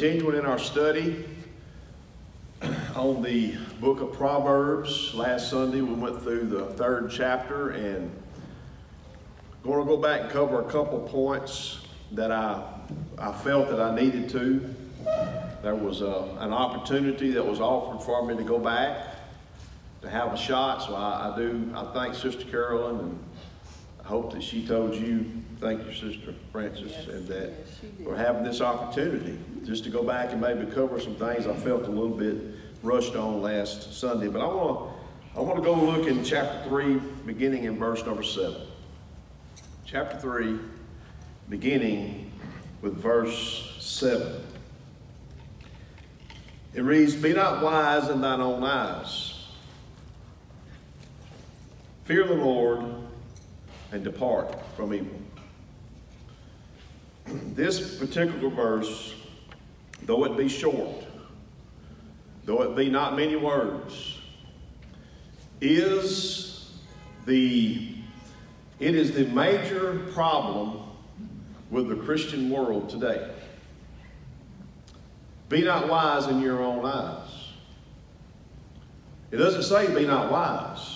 continuing in our study on the book of Proverbs. Last Sunday we went through the third chapter, and I'm going to go back and cover a couple points that I felt that I needed to. There was an opportunity that was offered for me to go back to have a shot, so I thank Sister Carolyn, and I hope that she told you, thank you, Sister Frances, yes, and that we're having this opportunity just to go back and maybe cover some things I felt a little bit rushed on last Sunday. But I want to go look in chapter 3, beginning in verse number 7. Chapter 3, beginning with verse 7. It reads, "Be not wise in thine own eyes. Fear the Lord, and depart from evil." This particular verse, though it be short, though it be not many words, it is the major problem with the Christian world today. Be not wise in your own eyes. It doesn't say be not wise.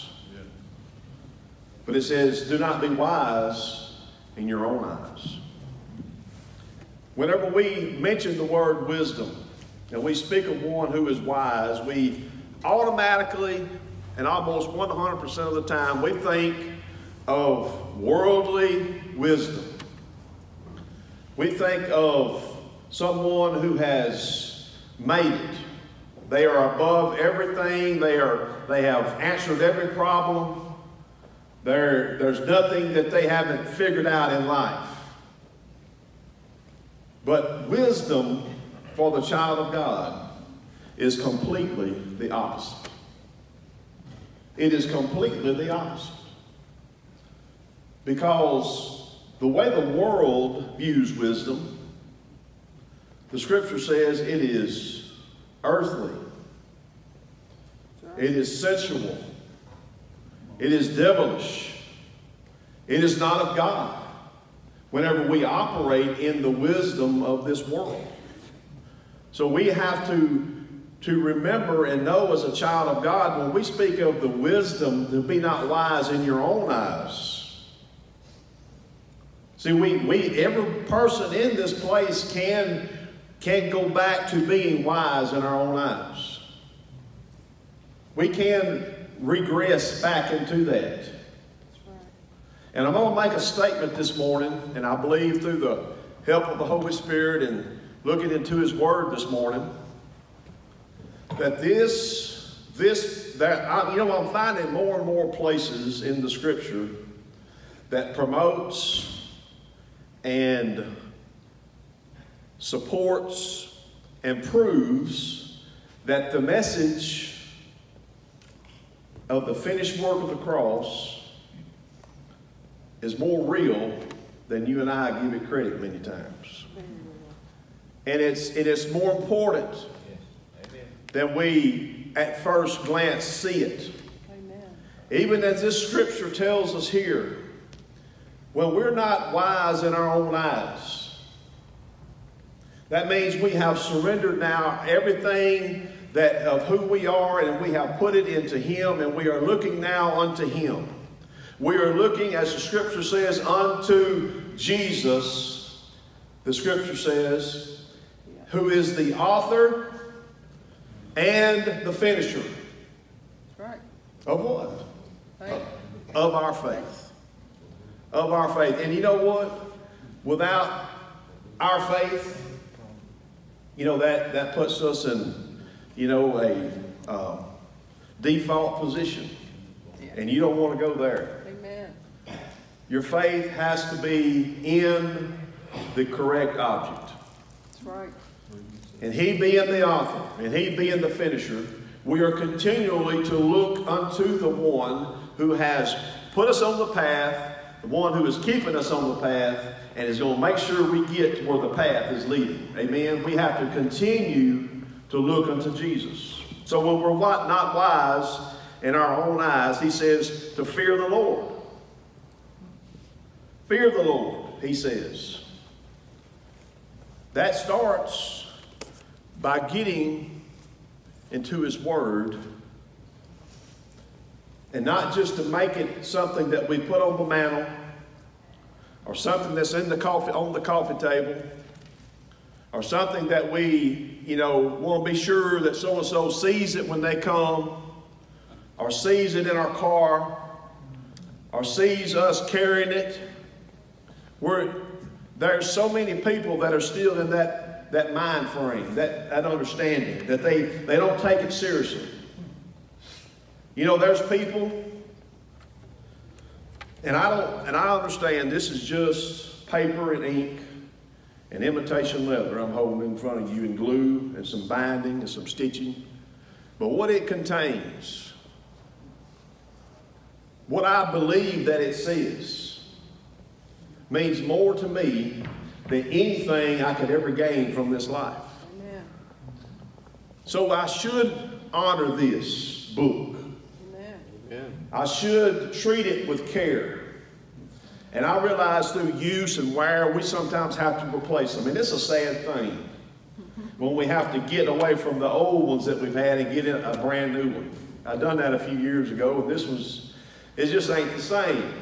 But it says, do not be wise in your own eyes. Whenever we mention the word wisdom, and we speak of one who is wise, we automatically and almost 100% of the time, we think of worldly wisdom. We think of someone who has made it. They are above everything. They have answered every problem. There's nothing that they haven't figured out in life. But wisdom for the child of God is completely the opposite. It is completely the opposite. Because the way the world views wisdom, the scripture says it is earthly. It is sensual. It is devilish. It is not of God whenever we operate in the wisdom of this world. So we have to remember and know as a child of God, when we speak of the wisdom, to be not wise in your own eyes. See, every person in this place can go back to being wise in our own eyes. We can regress back into that. And I'm going to make a statement this morning, and I believe through the help of the Holy Spirit and looking into His Word this morning, that I'm finding more and more places in the Scripture that promotes and supports and proves that the message of the finished work of the cross is more real than you and I give it credit many times. And it's more important than we at first glance see it. Amen. Even as this scripture tells us here, when we're not wise in our own eyes, that means we have surrendered now everything that of who we are, and we have put it into Him, and we are looking now unto Him. We are looking, as the scripture says, unto Jesus, the scripture says, who is the author and the finisher. Right. Of what? Faith. Of our faith. Of our faith. And you know what? Without our faith, that puts us in a default position. Yeah. And you don't want to go there. Amen. Your faith has to be in the correct object. That's right. And He being the author, and He being the finisher, we are continually to look unto the one who has put us on the path, the one who is keeping us on the path, and is going to make sure we get to where the path is leading. Amen. We have to continue to look unto Jesus. So when we're not wise in our own eyes, He says to fear the Lord. Fear the Lord, He says. That starts by getting into his word, and not just to make it something that we put on the mantle or something that's in the coffee, on the coffee table, or something that we, want to be sure that so-and-so sees it when they come, or sees it in our car, or sees us carrying it. There's so many people that are still in that mind frame, that understanding, that they don't take it seriously. There's people, and I understand this is just paper and ink and imitation leather I'm holding in front of you, and glue and some binding and some stitching. But what it contains, what I believe that it says, means more to me than anything I could ever gain from this life. Amen. So I should honor this book. Amen. I should treat it with care. And I realize through use and wear, we sometimes have to replace them. I mean, it's a sad thing when we have to get away from the old ones that we've had and get in a brand new one. I done that a few years ago, and it just ain't the same.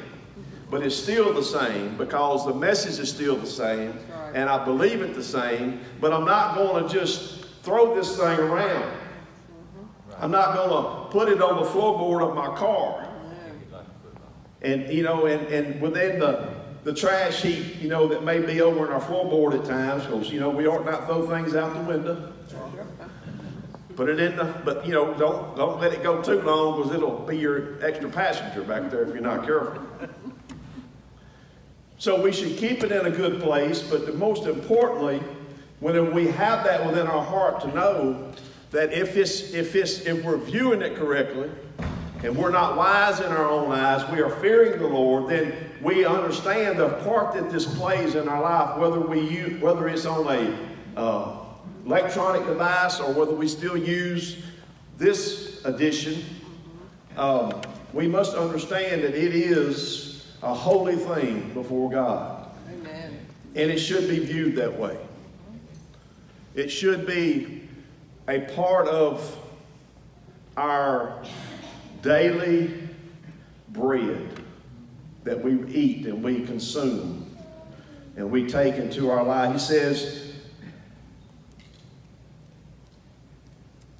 But it's still the same, because the message is still the same, and I believe it the same, but I'm not going to just throw this thing around. I'm not going to put it on the floorboard of my car. And, and within the trash heap, that may be over in our floorboard at times, because, we ought not throw things out the window. Put it in don't let it go too long, because it'll be your extra passenger back there if you're not careful. So we should keep it in a good place, but the most importantly, when we have that within our heart, to know that if we're viewing it correctly, and we're not wise in our own eyes, we are fearing the Lord, then we understand the part that this plays in our life, whether it's on a electronic device or whether we still use this edition. We must understand that it is a holy thing before God. Amen. And it should be viewed that way. It should be a part of our daily bread that we eat and we consume and we take into our life. He says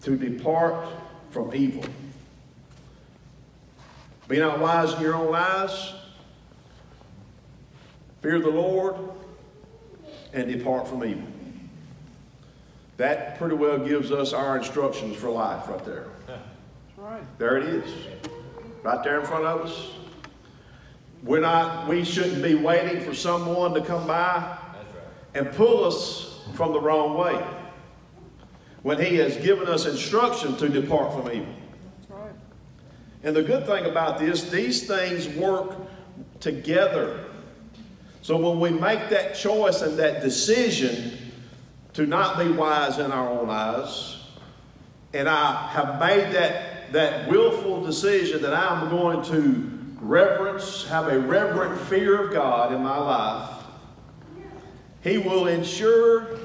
to depart from evil. Be not wise in your own eyes. Fear the Lord and depart from evil. That pretty well gives us our instructions for life right there. There it is, right there in front of us. We shouldn't be waiting for someone to come by and pull us from the wrong way, when he has given us instruction to depart from evil. And the good thing about this, these things work together. So when we make that choice and that decision to not be wise in our own eyes, and I have made that willful decision that I'm going to have a reverent fear of God in my life, he will ensure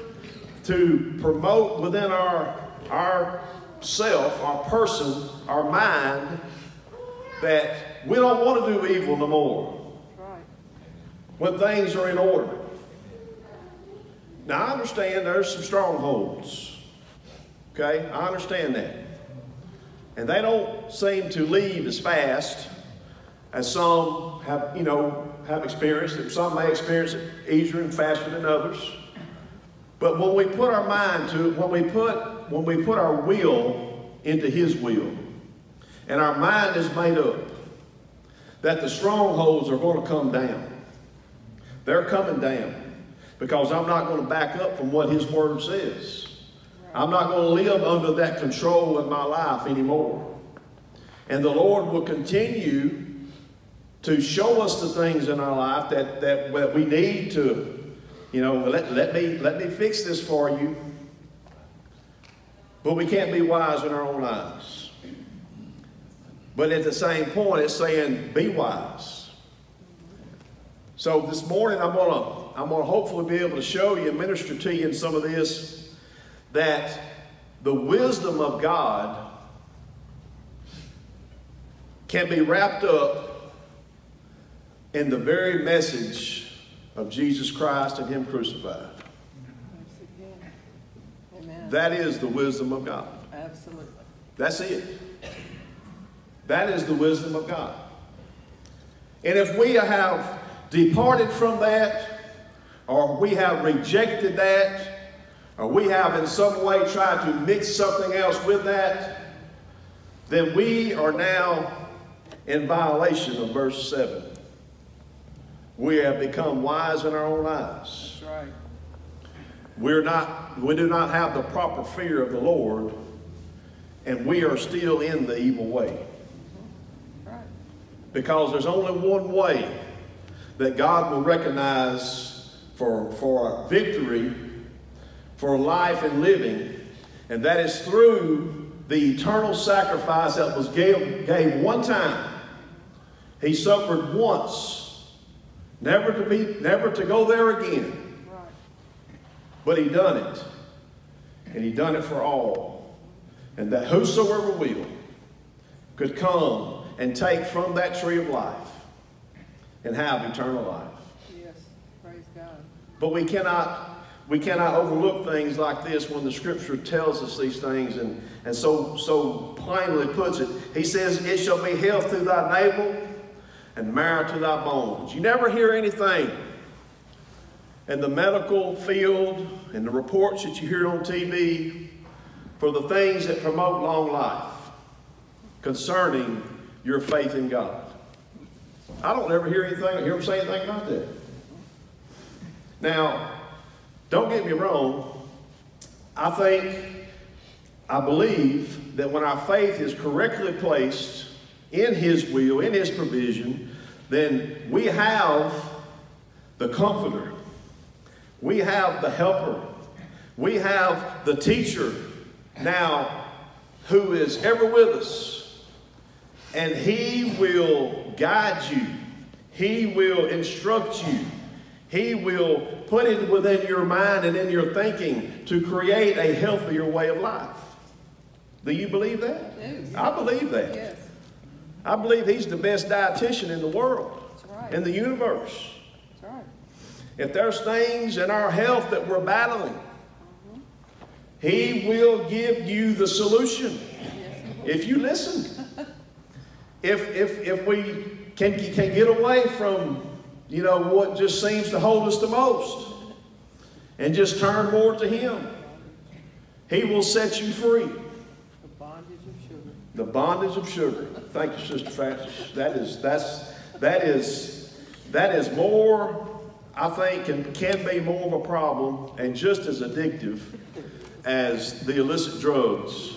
to promote within our self, our person, our mind, that we don't want to do evil no more when things are in order. Now, I understand there's some strongholds. Okay? I understand that. And they don't seem to leave as fast as some have experienced it. Some may experience it easier and faster than others. But when we put our mind to it, when we put our will into his will, and our mind is made up, that the strongholds are going to come down. They're coming down, because I'm not going to back up from what his word says. I'm not going to live under that control in my life anymore. And the Lord will continue to show us the things in our life that we need to, let me fix this for you. But we can't be wise in our own eyes. But at the same point, it's saying, be wise. So this morning, I'm going to hopefully be able to show you and minister to you in some of this, that The wisdom of God can be wrapped up in the very message of Jesus Christ and Him crucified. Amen. That is the wisdom of God. Absolutely. That's it. That is the wisdom of God. And if we have departed from that, or we have rejected that, or we have in some way tried to mix something else with that, then we are now in violation of verse 7. We have become wise in our own eyes. That's right. We do not have the proper fear of the Lord, and we are still in the evil way. Right. Because there's only one way that God will recognize for victory, for life and living, and that is through the eternal sacrifice that was gave one time. He suffered once, never to go there again. Right. But He done it, and He done it for all, and that whosoever will could come and take from that tree of life and have eternal life. Yes, praise God. But we cannot overlook things like this when the Scripture tells us these things and so plainly puts it. He says, it shall be health to thy navel and marrow to thy bones. You never hear anything in the medical field and the reports that you hear on TV for the things that promote long life concerning your faith in God. I don't ever hear anything, hear them say anything about that. Now, don't get me wrong, I believe that when our faith is correctly placed in His will, in His provision, then we have the comforter, we have the helper, we have the teacher now who is ever with us, and He will guide you, He will instruct you, He will put it within your mind and in your thinking to create a healthier way of life. Do you believe that? Yes. I believe that. Yes. I believe He's the best dietitian in the world, right, in the universe. That's right. If there's things in our health that we're battling, He will give you the solution. Yes, if you listen. if we can get away from what just seems to hold us the most and just turn more to Him. He will set you free. The bondage of sugar. The bondage of sugar. Thank you, Sister Frances. That is more, I think, can be more of a problem and just as addictive as the illicit drugs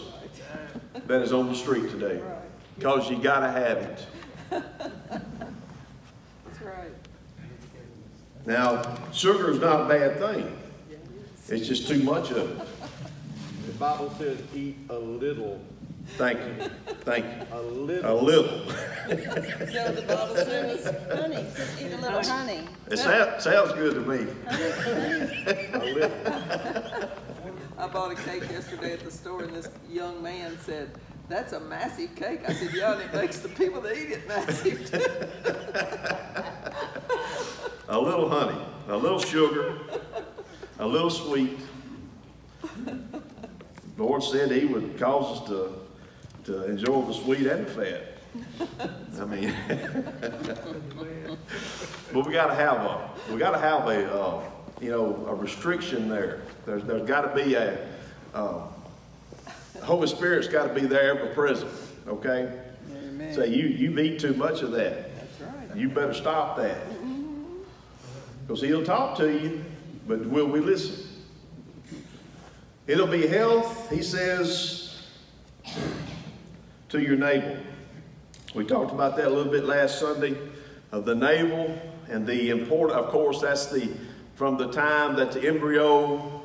that is on the street today. Because you got to have it. Now, sugar is not a bad thing. It's just too much of it. The Bible says, eat a little. Thank you. Thank you. A little. A little. So the Bible says, honey, just eat a little honey. It sounds good to me. A little. I bought a cake yesterday at the store, and this young man said, that's a massive cake. I said, yeah, and it makes the people that eat it massive, too. A little honey, a little sugar, a little sweet. The Lord said He would cause us to enjoy the sweet and the fat. I mean, but we got to have a restriction there. There's got to be the Holy Spirit's got to be there ever present. Okay, amen. So you eat too much of that. That's right. You better stop that. Because He'll talk to you, but will we listen? It'll be health, He says, to your navel. We talked about that a little bit last Sunday, of the navel and the important, of course, that's from the time that the embryo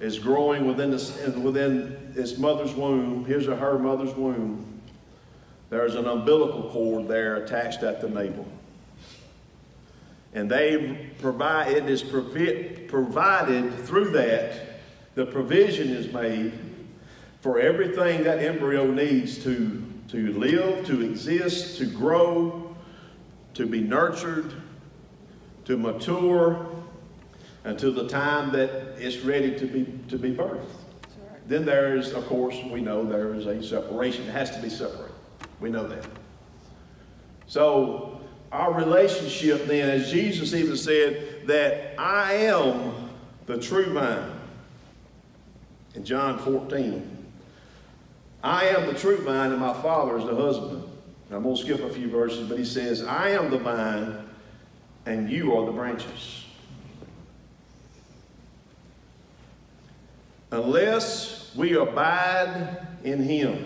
is growing within its mother's womb, his or her mother's womb, there's an umbilical cord there attached at the navel. And it is provided through that, the provision is made for everything that embryo needs to live, to exist, to grow, to be nurtured, to mature, until the time that it's ready to be birthed. Right. Then there is, of course, we know there is a separation. It has to be separated. We know that. So our relationship then, as Jesus even said, that I am the true vine. In John 14, I am the true vine and my Father is the husbandman. I'm going to skip a few verses, but he says, I am the vine and you are the branches. Unless we abide in him,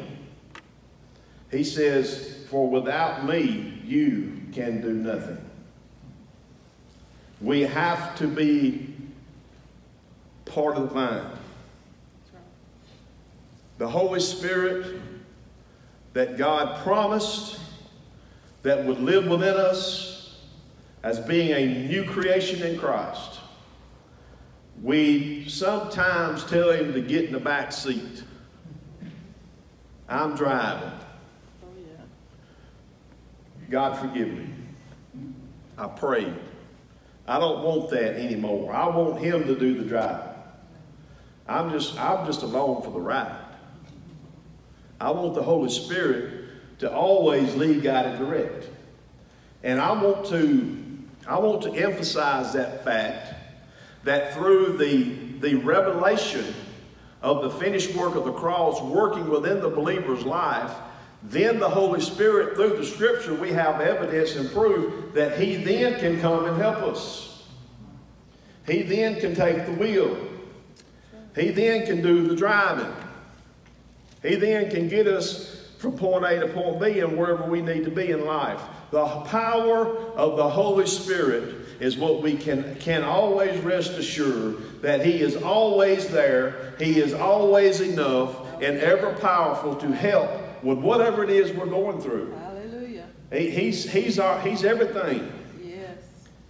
he says, for without me, you can do nothing. We have to be part of the vine. The Holy Spirit that God promised that would live within us as being a new creation in Christ. We sometimes tell him to get in the back seat. I'm driving. Oh, yeah. God forgive me. I prayed. I don't want that anymore. I want him to do the driving. I'm just along for the ride. I want the Holy Spirit to always lead, guide, and direct. And I want to emphasize that fact that through the revelation of the finished work of the cross working within the believer's life, then the Holy Spirit, through the Scripture, we have evidence and proof that he then can come and help us. He then can take the wheel. He then can do the driving. He then can get us from point A to point B and wherever we need to be in life. The power of the Holy Spirit is what we can always rest assured that he is always there, he is always enough and ever powerful to help with whatever it is we're going through. Hallelujah. He's everything. Yes.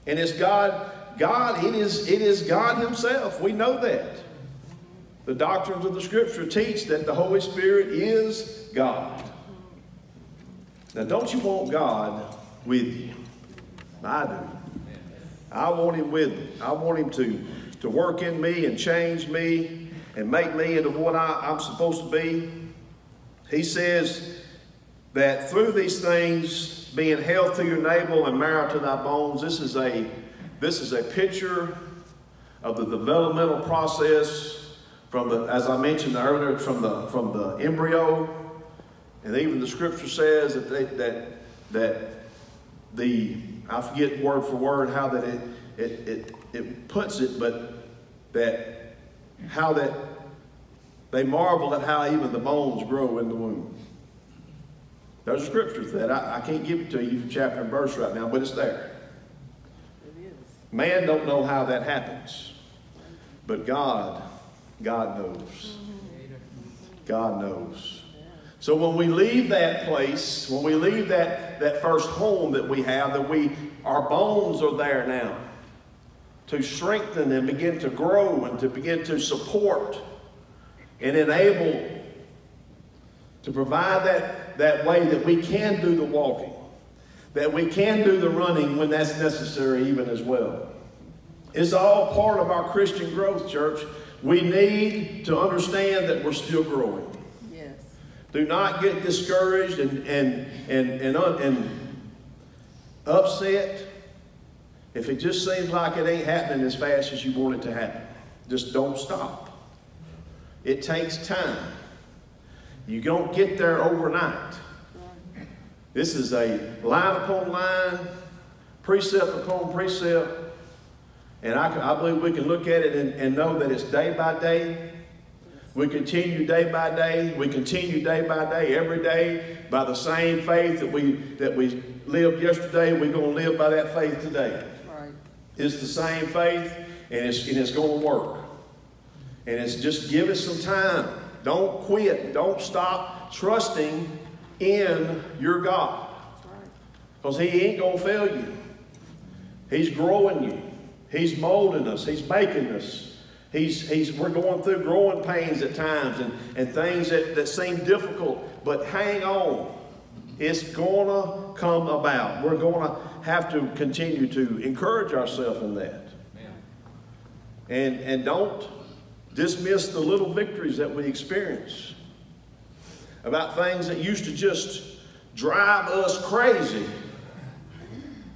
And it's it is God himself. We know that. The doctrines of the Scripture teach that the Holy Spirit is God. Now, don't you want God with you? I do. I want him with me. I want him to work in me and change me and make me into what I'm supposed to be. He says that through these things, being held through your navel and marrow to thy bones, this is a picture of the developmental process. As I mentioned earlier, from the embryo, and even the Scripture says that the, I forget word for word how that it puts it, but that how that they marvel at how even the bones grow in the womb. There's a Scripture for that. I can't give it to you from chapter and verse right now, but it's there. It is. Man don't know how that happens, but God knows. God knows. So when we leave that place, when we leave that first home that we have, our bones are there now to strengthen and begin to grow and to begin to support and enable to provide that way that we can do the walking, that we can do the running when that's necessary even as well. It's all part of our Christian growth, church. We need to understand that we're still growing. Yes. Do not get discouraged and upset if it just seems like it ain't happening as fast as you want it to happen. Just don't stop. It takes time. You don't get there overnight. This is a line upon line, precept upon precept. And I believe we can look at it and know that it's day by day. We continue day by day. We continue day by day, every day, by the same faith that we lived yesterday. We're going to live by that faith today. Right. It's the same faith, and it's going to work. And it's just give it some time. Don't quit. Don't stop trusting in your God. Because he ain't going to fail you. He's growing you. He's molding us. He's making us. We're going through growing pains at times and things that seem difficult, but hang on. It's gonna come about. We're gonna have to continue to encourage ourselves in that. And don't dismiss the little victories that we experience about things that used to just drive us crazy,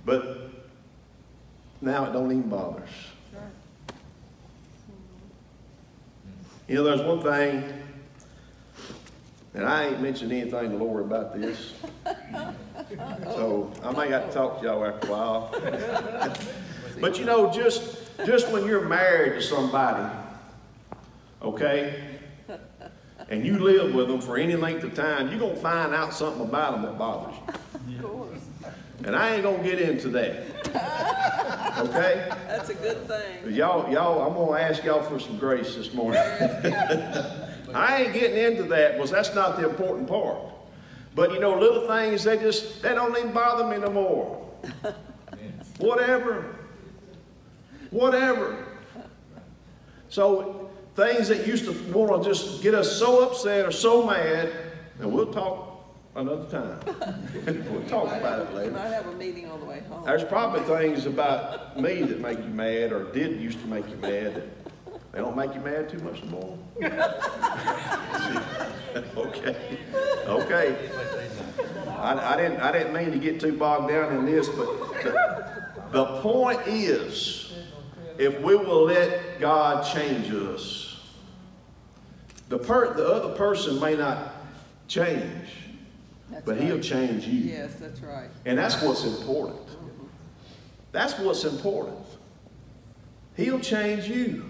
but now it don't even bother us. You know, there's one thing, and I ain't mentioned anything to Lord about this, so I might have to talk to y'all after a while. But you know, just when you're married to somebody, okay, and you live with them for any length of time, you're going to find out something about them that bothers you. Of course. And I ain't going to get into that. Okay? That's a good thing. Y'all, I'm going to ask y'all for some grace this morning. I ain't getting into that because that's not the important part. But you know, little things, they don't even bother me no more. Whatever. So things that used to want to just get us so upset or so mad, and we'll talk another time. We'll talk about it later. We might have a meeting on the way home. There's probably things about me that make you mad or did used to make you mad that they don't make you mad too much anymore. Okay. I didn't mean to get too bogged down in this, but the point is, if we will let God change us, the other person may not change, but he'll change you. Yes, that's right. And that's what's important. Mm-hmm. That's what's important. He'll change you.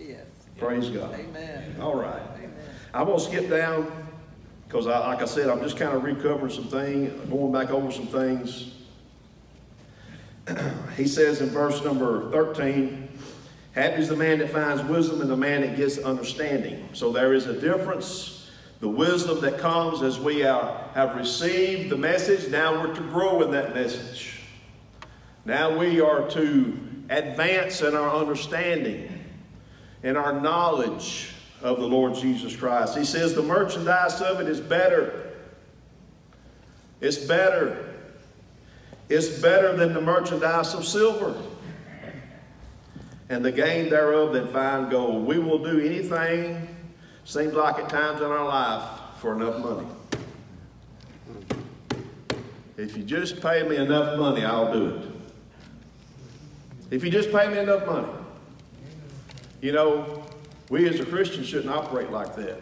Yes. Praise God. Amen. All right. Amen. I'm going to skip down because, like I said, I'm just kind of recovering some things, going back over some things. He says in verse number 13, happy is the man that finds wisdom and the man that gets understanding. So there is a difference. The wisdom that comes as we have received the message, now we're to grow in that message. Now we are to advance in our understanding and our knowledge of the Lord Jesus Christ. He says the merchandise of it is better. It's better. It's better than the merchandise of silver, and the gain thereof than fine gold. We will do anything, seems like at times in our life, for enough money. If you just pay me enough money, I'll do it. If you just pay me enough money. You know, we as a Christian shouldn't operate like that.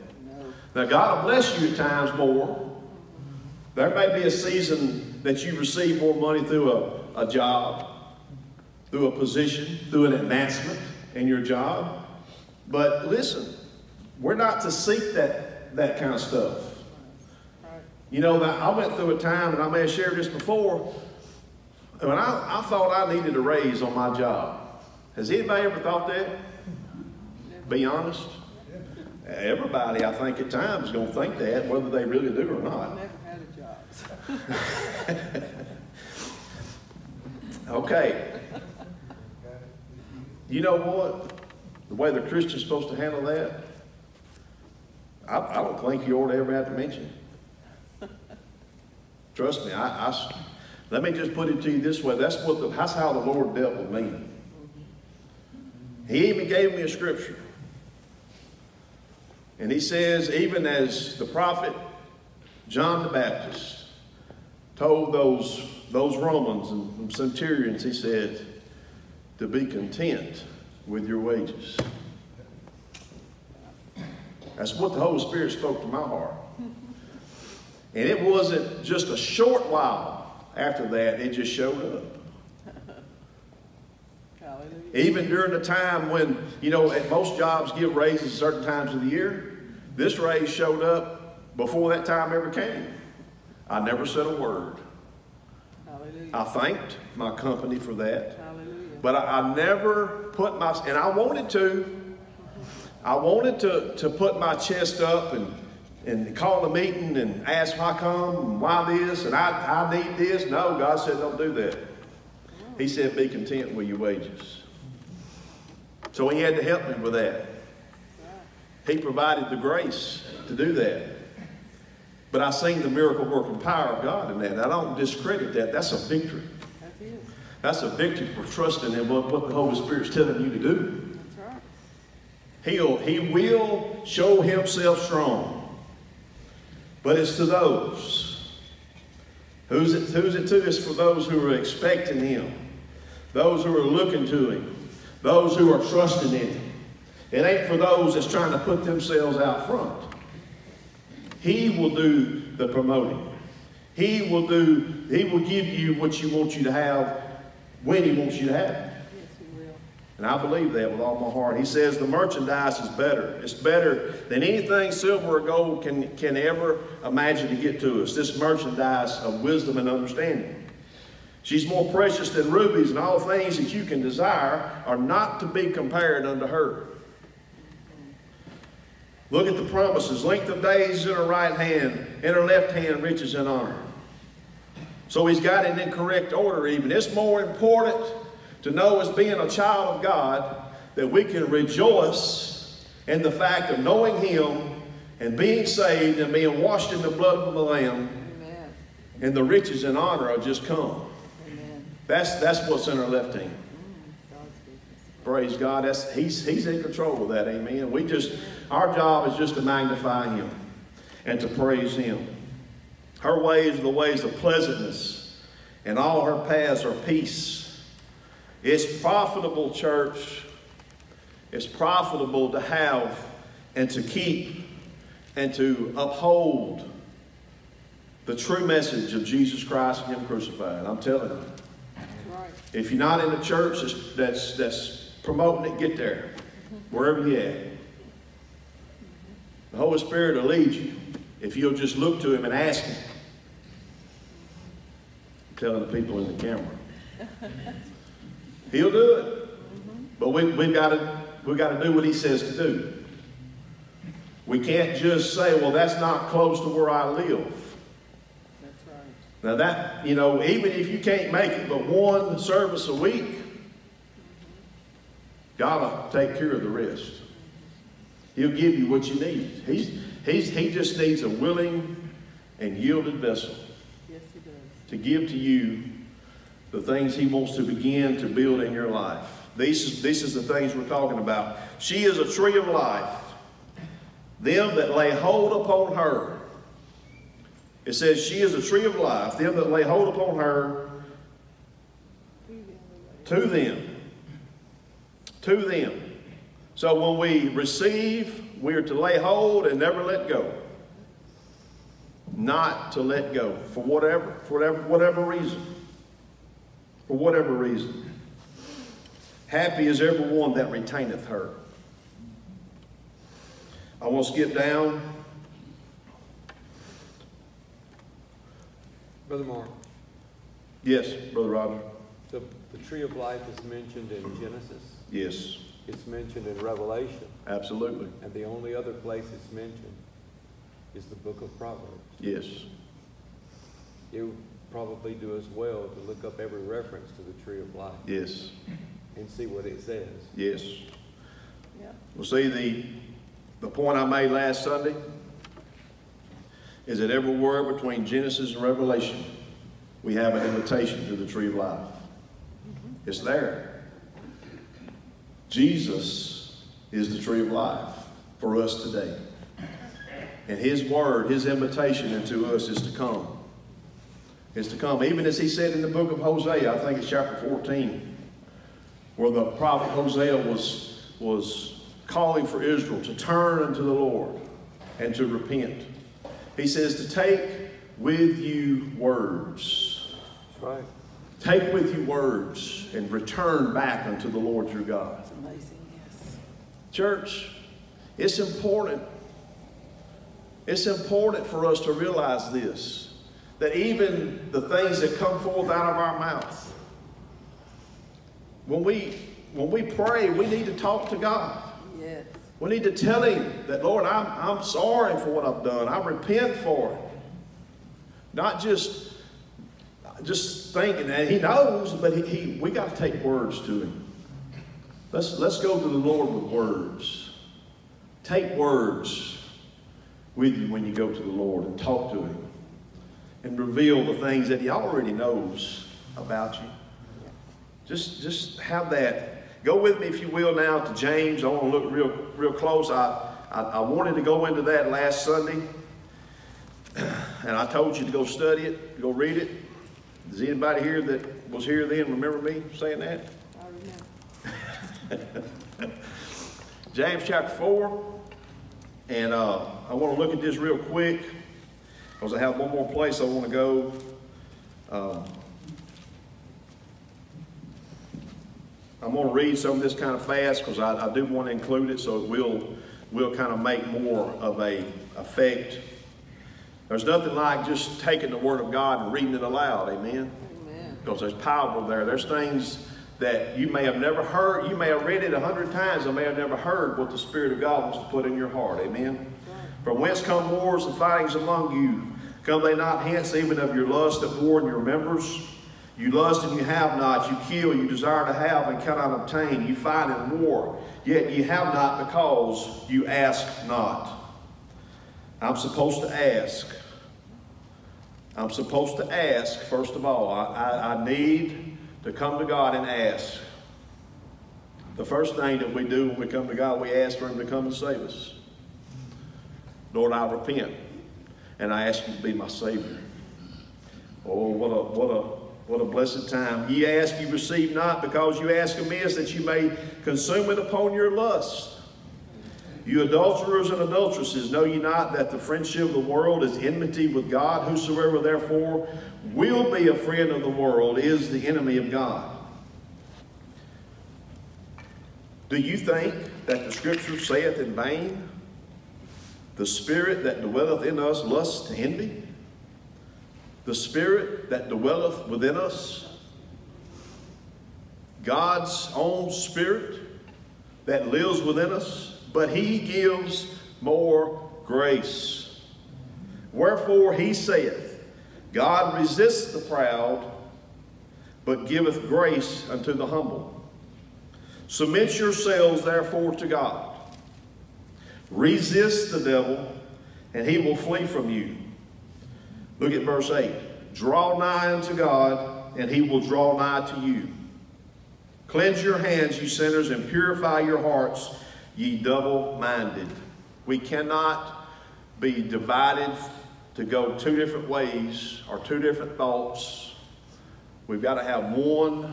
Now, God will bless you at times more. There may be a season that you receive more money through a job, through a position, through an advancement in your job. But listen, we're not to seek that kind of stuff. You know, I went through a time, and I may have shared this before, when I thought I needed a raise on my job. Has anybody ever thought that? Be honest. Everybody, I think, at times is going to think that, whether they really do or not. Okay. You know what? The way the Christian's supposed to handle that, I don't think you ought to ever have to mention it. Trust me. Let me just put it to you this way. That's how the Lord dealt with me. He even gave me a scripture. And he says, even as the prophet John the Baptist told those Romans and centurions, he said, to be content with your wages. That's what the Holy Spirit spoke to my heart. And it wasn't just a short while after that, it just showed up. Hallelujah. Even during the time when, you know, at most jobs give raises at certain times of the year, this raise showed up before that time ever came. I never said a word. Hallelujah. I thanked my company for that. Hallelujah. But I never put my, and I wanted to. I wanted to put my chest up and call a meeting and ask why come and why this and I need this. No, God said don't do that. He said be content with your wages. So he had to help me with that. He provided the grace to do that. But I seen the miracle working power of God in that. And I don't discredit that. That's a victory. That's a victory for trusting in what the Holy Spirit's telling you to do. That's right. He will show himself strong. But it's to those. Who's it to? It's for those who are expecting him. Those who are looking to him. Those who are trusting in him. It ain't for those that's trying to put themselves out front. He will do the promoting. He will give you what you want you to have when he wants you to have it. Yes, he will. And I believe that with all my heart. He says the merchandise is better. It's better than anything silver or gold can ever imagine to get to us. This merchandise of wisdom and understanding. She's more precious than rubies, and all things that you can desire are not to be compared unto her. Look at the promises. Length of days in her right hand, in her left hand riches and honor. So he's got it in correct order even. It's more important to know as being a child of God that we can rejoice in the fact of knowing him and being saved and being washed in the blood of the Lamb. Amen. And the riches and honor are just come. Amen. That's what's in our left hand. Praise God. He's in control of that. Amen. Our job is just to magnify him and to praise him. Her ways are the ways of pleasantness, and all her paths are peace. It's profitable, church. It's profitable to have and to keep and to uphold the true message of Jesus Christ and him crucified. I'm telling you. Right. If you're not in a church that's promoting it, get there. Wherever you're at. The Holy Spirit will lead you if you'll just look to him and ask him. Telling the people in the camera. He'll do it. Mm-hmm. But we've got to do what he says to do. We can't just say, well, that's not close to where I live. That's right. Now that, you know, even if you can't make it but one service a week, God will take care of the rest. He'll give you what you need. He just needs a willing and yielded vessel. Yes, he does. To give to you the things he wants to begin to build in your life. These is the things we're talking about. She is a tree of life. Them that lay hold upon her. It says she is a tree of life. Them that lay hold upon her. To them. So when we receive, we are to lay hold and never let go. Not to let go for whatever reason. For whatever reason. Happy is every one that retaineth her. I want to skip down. Brother Mark. Yes, Brother Roger. The tree of life is mentioned in Genesis. Yes. It's mentioned in Revelation. Absolutely. And the only other place it's mentioned is the book of Proverbs. Yes. It would probably do us well to look up every reference to the tree of life. Yes. And see what it says. Yes. Yeah. Well, see, the point I made last Sunday is that every word between Genesis and Revelation, we have an invitation to the tree of life. Mm-hmm. It's there. Jesus is the tree of life for us today. And his word, his invitation into us is to come. Is to come. Even as he said in the book of Hosea, I think it's chapter 14, where the prophet Hosea was calling for Israel to turn unto the Lord and to repent. He says to take with you words. That's right. Take with you words and return back unto the Lord your God. Church, it's important. It's important for us to realize this, that even the things that come forth out of our mouth, when we pray, we need to talk to God. Yes. We need to tell him that, Lord, I'm sorry for what I've done. I repent for it. Not just thinking that he knows, but we got to take words to him. Let's go to the Lord with words. Take words with you when you go to the Lord and talk to Him and reveal the things that He already knows about you. Just have that. Go with me, if you will, now to James. I want to look real close. I wanted to go into that last Sunday, and I told you to go study it, go read it. Does anybody here that was here then remember me saying that? I remember. James chapter 4, and I want to look at this real quick because I have one more place I want to go. I'm going to read some of this kind of fast because I do want to include it so it will kind of make more of an effect. There's nothing like just taking the Word of God and reading it aloud, amen? Amen. Because there's power there. There's things that you may have never heard. You may have read it 100 times and may have never heard what the Spirit of God wants to put in your heart, amen? Right. From whence come wars and fightings among you? Come they not hence even of your lust that war in your members? You lust and you have not, you kill, you desire to have and cannot obtain, you fight in war, yet you have not because you ask not. I'm supposed to ask. I'm supposed to ask, first of all. I need to come to God and ask. The first thing that we do when we come to God, we ask for Him to come and save us. Lord, I repent, and I ask You to be my Savior. Oh, what a blessed time. Ye ask, ye receive not, because you ask amiss, that you may consume it upon your lust. You adulterers and adulteresses, know ye not that the friendship of the world is enmity with God? Whosoever therefore will be a friend of the world is the enemy of God. Do you think that the Scripture saith in vain, the spirit that dwelleth in us lusts to envy? The Spirit that dwelleth within us, God's own Spirit that lives within us, but He gives more grace. Wherefore He saith, God resisteth the proud, but giveth grace unto the humble. Submit yourselves therefore to God. Resist the devil, and he will flee from you. Look at verse 8. Draw nigh unto God, and He will draw nigh to you. Cleanse your hands, ye sinners, and purify your hearts, ye double-minded. We cannot be divided to go two different ways or two different thoughts. We've got to have one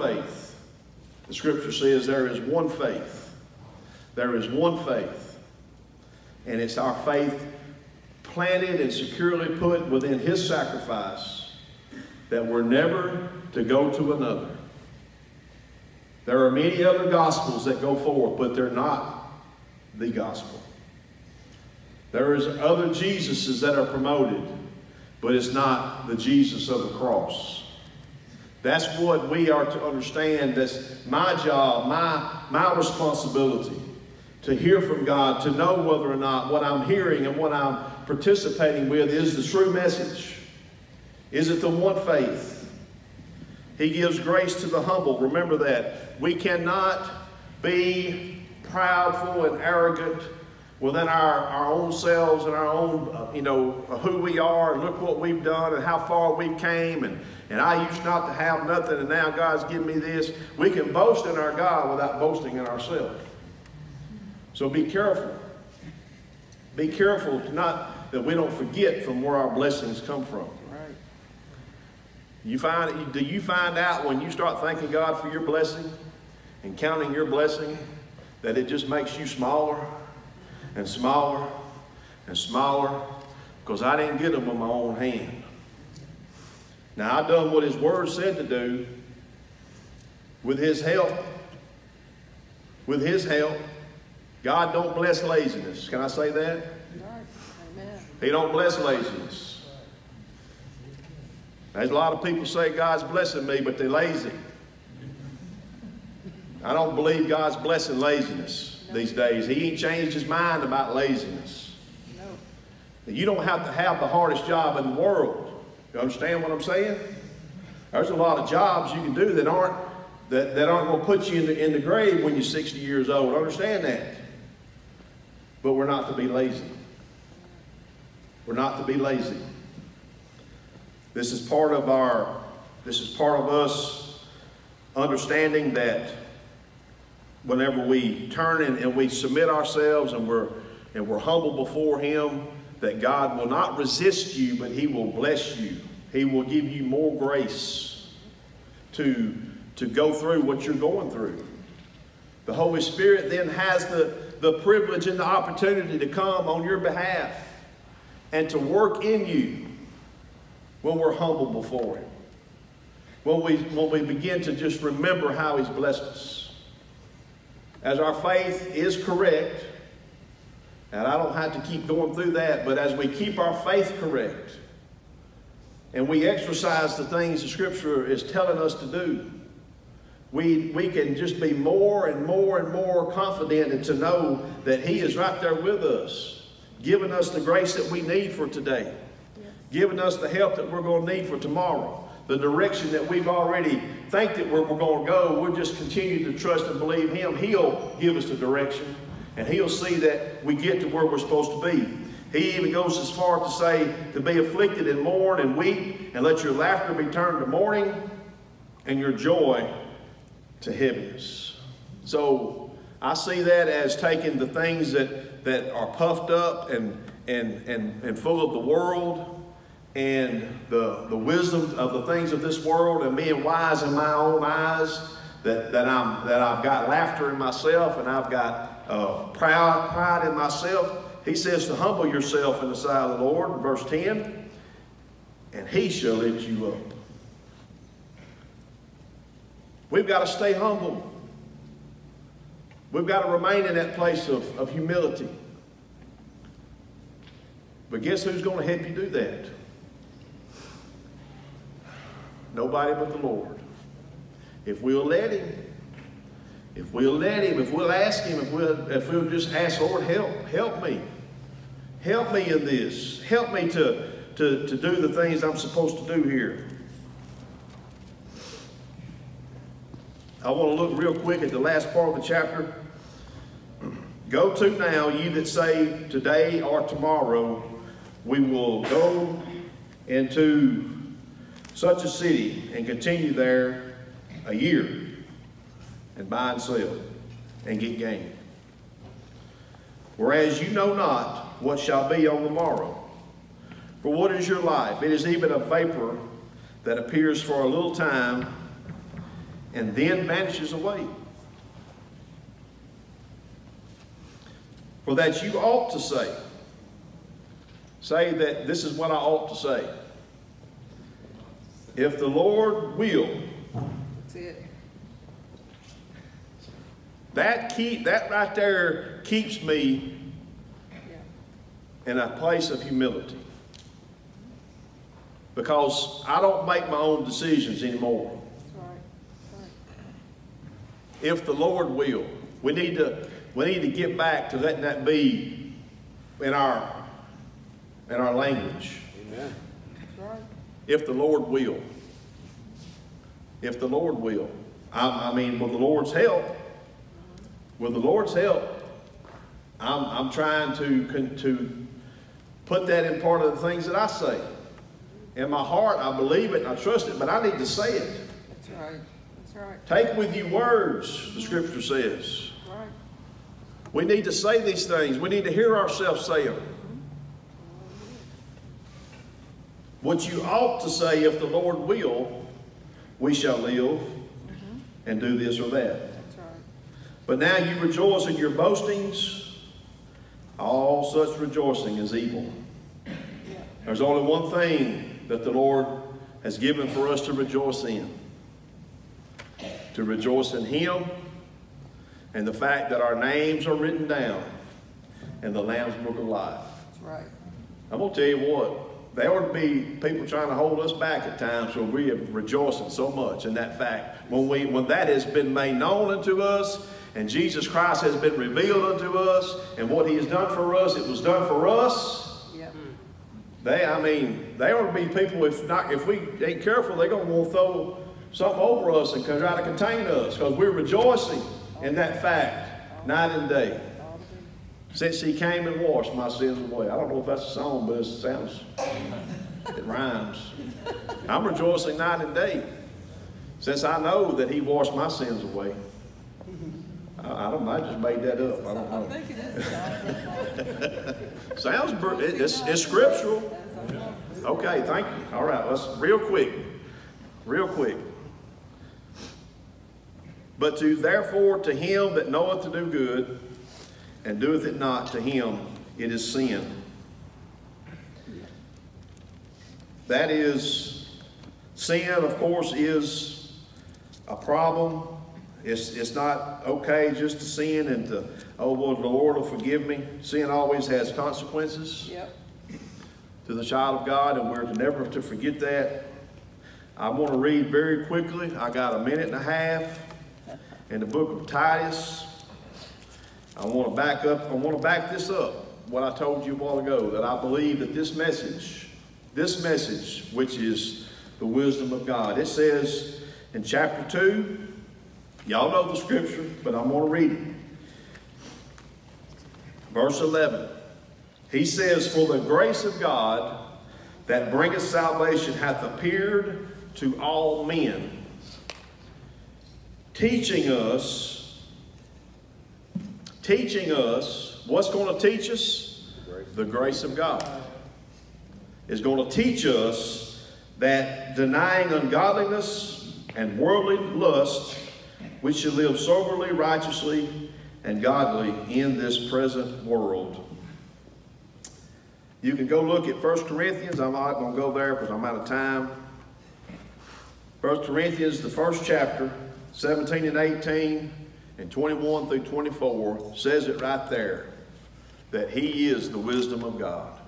faith. The Scripture says there is one faith. There is one faith. And it's our faith planted and securely put within His sacrifice, that we're never to go to another. There are many other gospels that go forward, but they're not the gospel. There is other Jesuses that are promoted, but it's not the Jesus of the cross. That's what we are to understand. That's my job, my responsibility, to hear from God, to know whether or not what I'm hearing and what I'm participating with is the true message. Is it the one faith? He gives grace to the humble. Remember that. We cannot be proudful and arrogant within our own selves and our own, who we are and look what we've done and how far we've came and I used not to have nothing and now God's given me this. We can boast in our God without boasting in ourselves. So be careful. Be careful that we don't forget from where our blessings come from. Right. Do you find out when you start thanking God for your blessing and counting your blessing that it just makes you smaller and smaller and smaller? Because I didn't get them with my own hand. Now, I've done what His Word said to do with His help. With His help. God don't bless laziness. Can I say that? Amen. He don't bless laziness. There's a lot of people say God's blessing me, but they're lazy. I don't believe God's blessing laziness these days. He ain't changed His mind about laziness. No. You don't have to have the hardest job in the world. You understand what I'm saying? There's a lot of jobs you can do that aren't that aren't going to put you in the grave when you're 60 years old. Understand that. But we're not to be lazy. We're not to be lazy. This is part of us understanding that whenever we turn and we submit ourselves and we're humble before Him, that God will not resist you, but He will bless you. He will give you more grace to go through what you're going through. The Holy Spirit then has the privilege and the opportunity to come on your behalf and to work in you when we're humble before Him. When we begin to just remember how He's blessed us. As our faith is correct, and I don't have to keep going through that, but as we keep our faith correct and we exercise the things the Scripture is telling us to do, we can just be more and more and more confident and to know that He is right there with us, giving us the grace that we need for today, giving us the help that we're going to need for tomorrow, the direction that we've already think that we're going to go. We'll just continue to trust and believe Him. He'll give us the direction, and He'll see that we get to where we're supposed to be. He even goes as far to say, to be afflicted and mourn and weep, and let your laughter be turned to mourning and your joy to heaviness. So I see that as taking the things that are puffed up and full of the world and the wisdom of the things of this world and being wise in my own eyes, that I've got laughter in myself and I've got pride in myself. He says to humble yourself in the sight of the Lord, in verse 10, and He shall lift you up. We've got to stay humble. We've got to remain in that place of humility. But guess who's going to help you do that? Nobody but the Lord. If we'll let Him. If we'll let Him, if we'll ask Him, if we'll just ask, Lord, help me. Help me in this. Help me to do the things I'm supposed to do here. I want to look real quick at the last part of the chapter. Go to now, ye that say, today or tomorrow, we will go into such a city and continue there a year, and buy and sell, and get gain. Whereas you know not what shall be on the morrow. For what is your life? It is even a vapor that appears for a little time, and then vanishes away. For that you ought to say. Say that this is what I ought to say. If the Lord will. That's it. That right there keeps me in a place of humility, because I don't make my own decisions anymore. If the Lord will, we need to get back to letting that be in our language. Amen. If the Lord will, if the Lord will, I mean, with the Lord's help. With the Lord's help, I'm trying to put that in part of the things that I say. In my heart, I believe it and I trust it, but I need to say it. That's right. That's right. Take with you words, the Scripture says. Right. We need to say these things. We need to hear ourselves say them. What you ought to say, if the Lord will, we shall live and do this or that. But now you rejoice in your boastings. All such rejoicing is evil. There's only one thing that the Lord has given for us to rejoice in. To rejoice in Him and the fact that our names are written down in the Lamb's Book of Life. That's right. I'm going to tell you what, there ought to be people trying to hold us back at times where we are rejoicing so much in that fact. When that has been made known unto us, and Jesus Christ has been revealed unto us, and what He has done for us, it was done for us. Yep. They ought to be people, if we ain't careful, they're going to want to throw something over us and try to contain us, because we're rejoicing in that fact night and day. Since he came and washed my sins away. I don't know if that's a song, but it sounds, it rhymes. I'm rejoicing night and day since I know that he washed my sins away. I don't know, I just made that up. I don't know. I think it is. Sounds, it's scriptural. Okay, thank you. All right, let's, real quick. But therefore to him that knoweth to do good, and doeth it not, to him it is sin. That is, sin, of course, is a problem. It's not okay just to sin and to, oh, well, the Lord will forgive me. Sin always has consequences, yep, to the child of God, and we're never to forget that. I want to read very quickly. I got a minute and a half in the book of Titus. I want to back this up, what I told you a while ago, that I believe that this message, which is the wisdom of God, it says in chapter 2, y'all know the scripture, but I'm going to read it. Verse 11, he says, for the grace of God that bringeth salvation hath appeared to all men, teaching us, what's going to teach us? The grace of God. Is going to teach us that denying ungodliness and worldly lust, we should live soberly, righteously, and godly in this present world. You can go look at 1 Corinthians. I'm not going to go there because I'm out of time. 1 Corinthians, the first chapter, 17 and 18. And 21 through 24 says it right there, that he is the wisdom of God.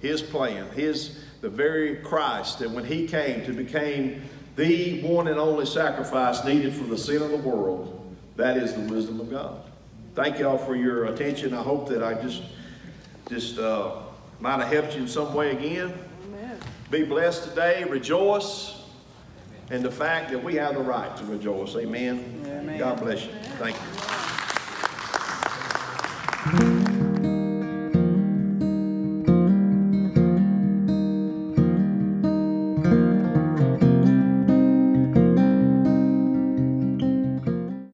His plan, the very Christ, that when he came to became the one and only sacrifice needed for the sin of the world, that is the wisdom of God. Thank you all for your attention. I hope that I just might have helped you in some way again. Amen. Be blessed today. Rejoice. And the fact that we have the right to rejoice. Amen. Amen. God bless you. Thank you.